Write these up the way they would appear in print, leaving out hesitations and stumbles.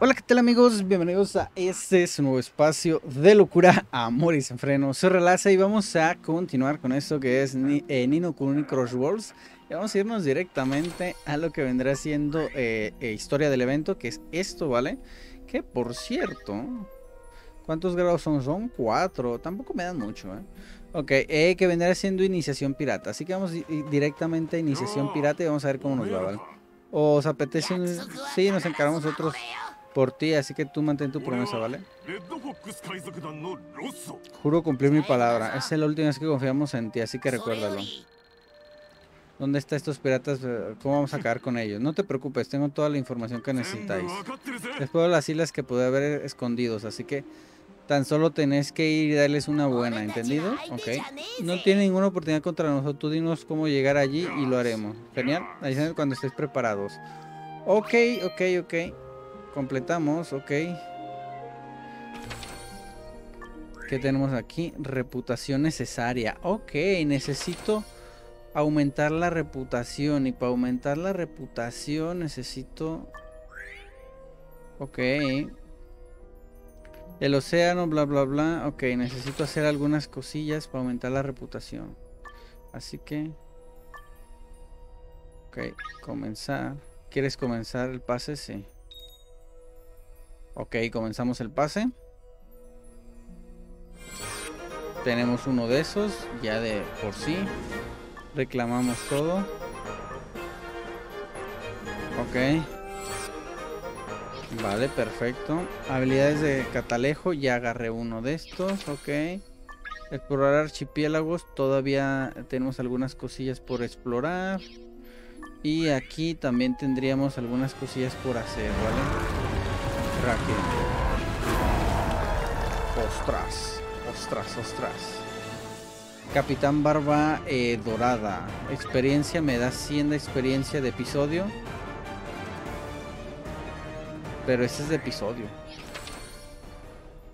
Hola, ¿qué tal amigos? Bienvenidos a este su nuevo espacio de locura, amor y desenfreno. Soy Relaza y vamos a continuar con esto que es Ni No Kuni Cross Worlds. Y vamos a irnos directamente a lo que vendrá siendo historia del evento, que es esto, ¿vale? Que por cierto, ¿cuántos grados son? Son 4, tampoco me dan mucho, ¿eh? Ok, que vendrá siendo iniciación pirata. Así que vamos directamente a iniciación pirata y vamos a ver cómo nos va, ¿vale? ¿Os apetece? Sí, nos encargamos nosotros por ti, así que tú mantén tu promesa, ¿vale? Juro cumplir mi palabra. Esa es la última vez que confiamos en ti, así que recuérdalo. ¿Dónde están estos piratas? ¿Cómo vamos a acabar con ellos? No te preocupes, tengo toda la información que necesitáis. Después de las islas que pude haber escondidos, así que tan solo tenés que ir y darles una buena, ¿entendido? Ok. No tiene ninguna oportunidad contra nosotros. Tú dinos cómo llegar allí y lo haremos. Genial. Ahí salen cuando estéis preparados. Ok. Completamos, ok. ¿Qué tenemos aquí? Reputación necesaria. Ok, necesito aumentar la reputación. Y para aumentar la reputación necesito... Ok. El océano, bla bla bla. Ok, necesito hacer algunas cosillas para aumentar la reputación. Así que... Ok, comenzar. ¿Quieres comenzar el pase? Sí. Ok, comenzamos el pase. Tenemos uno de esos, ya de por sí. Reclamamos todo. Ok. Vale, perfecto. Habilidades de catalejo, ya agarré uno de estos, ok. Explorar archipiélagos, todavía tenemos algunas cosillas por explorar. Y aquí también tendríamos algunas cosillas por hacer, ¿vale? Kraken. Ostras. Capitán Barba Dorada. Experiencia, me da 100 de experiencia de episodio. Pero este es de episodio.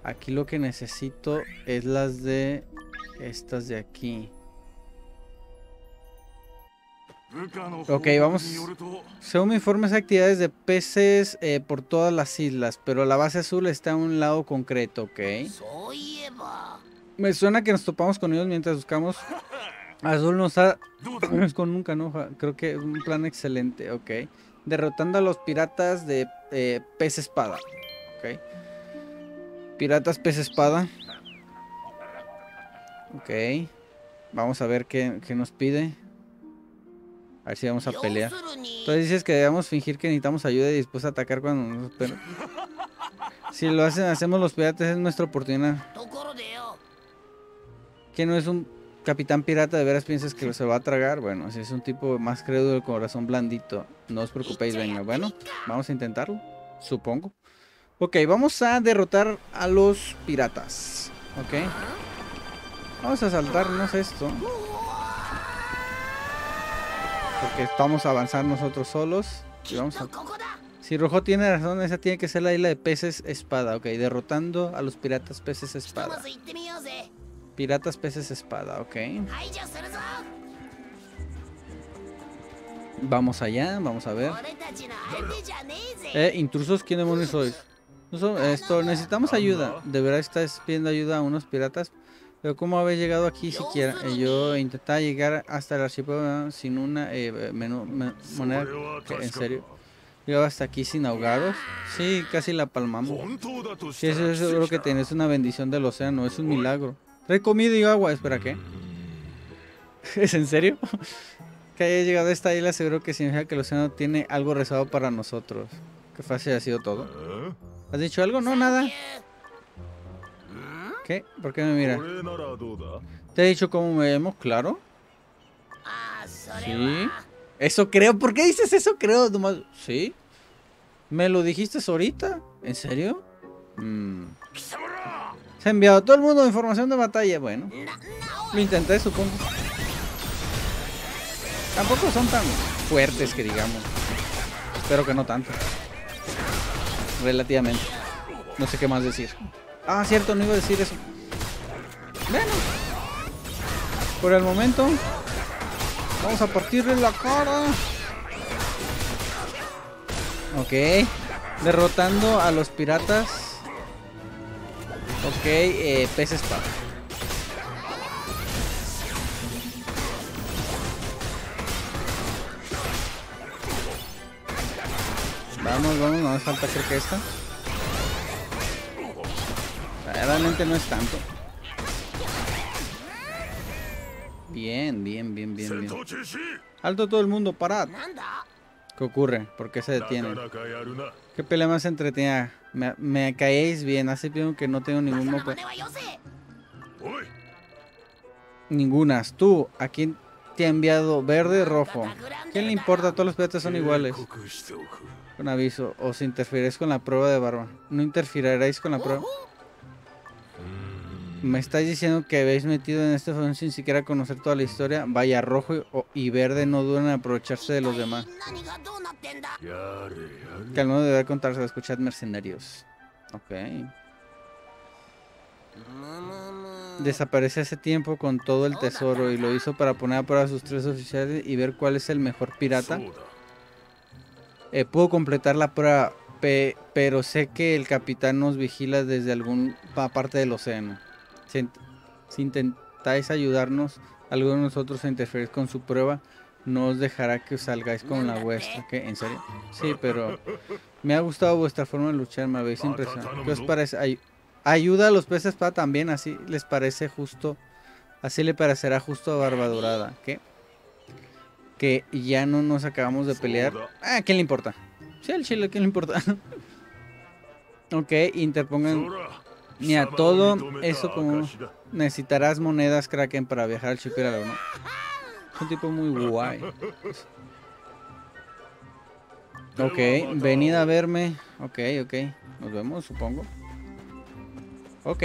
Aquí lo que necesito es las de... estas de aquí. Ok, vamos. Según mi informe es actividades de peces por todas las islas. Pero la base azul está a un lado concreto, ok. Me suena que nos topamos con ellos mientras buscamos. Azul nos ha... con nunca, ¿no? Creo que es un plan excelente, ok. Derrotando a los piratas de pez espada. Ok. Piratas pez espada. Ok. Vamos a ver qué nos pide. A ver si vamos a pelear. Entonces dices que debemos fingir que necesitamos ayuda y después atacar cuando nos... Si lo hacemos los piratas, es nuestra oportunidad. Que no es un capitán pirata, de veras piensas que se va a tragar. Bueno, si es un tipo más crédulo de corazón blandito, no os preocupéis, venga. Bueno, vamos a intentarlo, supongo. Ok, vamos a derrotar a los piratas. Ok, vamos a saltarnos esto porque estamos a avanzar nosotros solos. Y vamos a... Si Rojo tiene razón, esa tiene que ser la isla de peces espada. Ok, derrotando a los piratas peces espada. Piratas, peces, espada, ok. Vamos allá, vamos a ver. Intrusos, ¿quién demonios sois? Esto, necesitamos ayuda. De verdad estás pidiendo ayuda a unos piratas. Pero ¿cómo habéis llegado aquí siquiera? Yo intentaba llegar hasta el archipiélago sin una moneda. ¿En serio? Llegaba hasta aquí sin ahogados. Sí, casi la palmamos. Sí, eso es lo que tenés, una bendición del océano, es un milagro. Trae comida y agua. Espera, ¿qué? ¿Es en serio? Que haya llegado a esta isla seguro que significa que el océano tiene algo rezado para nosotros. Qué fácil ha sido todo. ¿Has dicho algo? No, nada. ¿Qué? ¿Por qué me miras? ¿Te he dicho cómo me vemos? Claro. Sí. Eso creo. ¿Por qué dices eso creo? Sí. ¿Me lo dijiste ahorita? ¿En serio? Se ha enviado a todo el mundo información de batalla. Bueno, lo intenté, supongo. Tampoco son tan fuertes que digamos. Espero que no tanto. Relativamente. No sé qué más decir. Ah, cierto, no iba a decir eso. Bueno, por el momento vamos a partirle la cara. Ok. Derrotando a los piratas. Ok, pez espada. Vamos, vamos, no me falta creo que esta. Realmente no es tanto. Bien, bien, bien, bien, bien. Alto todo el mundo, parad. ¿Qué ocurre? ¿Por qué se detienen? ¿Qué pelea más entretenida? Me caéis bien, hace tiempo que no tengo ningún mope. Ningunas. Tú, ¿a quién te ha enviado? Verde, rojo. ¿Quién le importa? Todos los piratas son iguales. Con aviso, os interfieres con la prueba de barba. No interferiréis con la prueba. Me estáis diciendo que habéis metido en este fondo sin siquiera conocer toda la historia. Vaya, rojo y verde no duran en aprovecharse de los demás. Que al menos deberá contarse. Escuchad, mercenarios. Ok. Desapareció hace tiempo con todo el tesoro y lo hizo para poner a prueba a sus tres oficiales y ver cuál es el mejor pirata. Pudo completar la prueba, pero sé que el capitán nos vigila desde alguna parte del océano. Si intentáis ayudarnos, alguno de nosotros se interferís con su prueba, no os dejará que os salgáis con la vuestra. ¿Qué? ¿En serio? Sí, pero me ha gustado vuestra forma de luchar, me habéis impresionado. ¿Qué os parece? Ayuda a los peces para también, así les parece justo, así le parecerá justo a Barba Dorada. ¿Qué? Que ya no nos acabamos de pelear. Ah, ¿quién le importa? Sí, al chile, ¿quién le importa? Ok, interpongan... Mira, todo eso como... Necesitarás monedas Kraken para viajar al Chipiralo, ¿no? Es un tipo muy guay. Ok, venid a verme. Ok, ok. Nos vemos, supongo. Ok.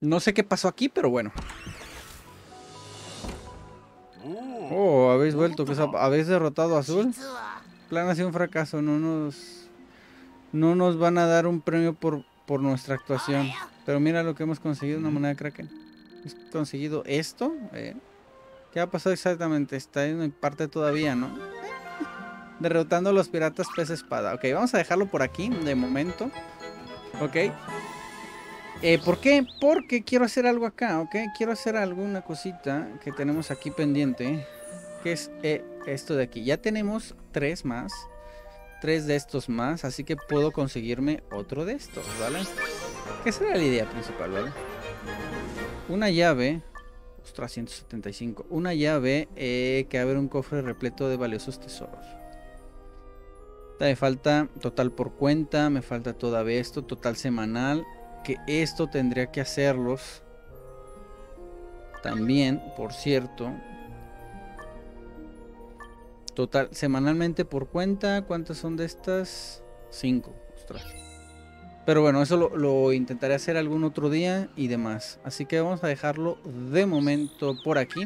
No sé qué pasó aquí, pero bueno. Oh, habéis vuelto. ¿Habéis derrotado a Azul? El plan ha sido un fracaso. No nos van a dar un premio por nuestra actuación. Pero mira lo que hemos conseguido, una moneda Kraken. ¿Hemos conseguido esto? ¿Qué ha pasado exactamente? Está en parte todavía, ¿no? Derrotando a los piratas pez espada. Ok, vamos a dejarlo por aquí, de momento. Ok. ¿Por qué? Porque quiero hacer algo acá, ¿ok? Quiero hacer alguna cosita que tenemos aquí pendiente. Que es esto de aquí. Ya tenemos tres más. Tres de estos más, así que puedo conseguirme otro de estos, ¿vale? Que será la idea principal, ¿vale? Una llave. Ostras, 175. Una llave que abre un cofre repleto de valiosos tesoros. Me falta total por cuenta. Me falta todavía esto. Total semanal. Que esto tendría que hacerlos. También, por cierto. Total, semanalmente por cuenta, ¿cuántas son de estas? 5, ostras. Pero bueno, eso lo intentaré hacer algún otro día y demás. Así que vamos a dejarlo de momento por aquí.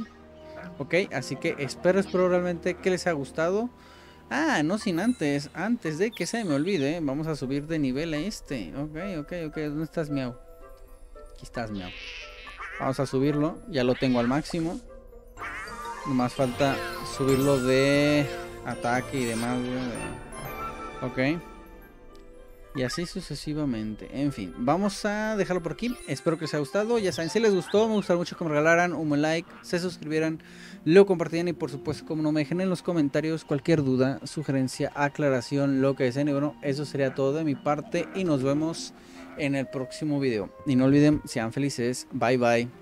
Ok, así que espero realmente que les haya gustado. Ah, no sin antes, antes de que se me olvide, vamos a subir de nivel a este. Ok, ok, ok, ¿dónde estás, Miau? Aquí estás, Miau. Vamos a subirlo, ya lo tengo al máximo. Nomás falta subirlo de ataque y demás, güey. Ok. Y así sucesivamente. En fin, vamos a dejarlo por aquí. Espero que les haya gustado. Ya saben, si les gustó, me gustaría mucho que me regalaran un buen like, se suscribieran, lo compartieran y por supuesto, como no, me dejen en los comentarios cualquier duda, sugerencia, aclaración, lo que deseen. Y bueno, eso sería todo de mi parte y nos vemos en el próximo video. Y no olviden, sean felices. Bye, bye.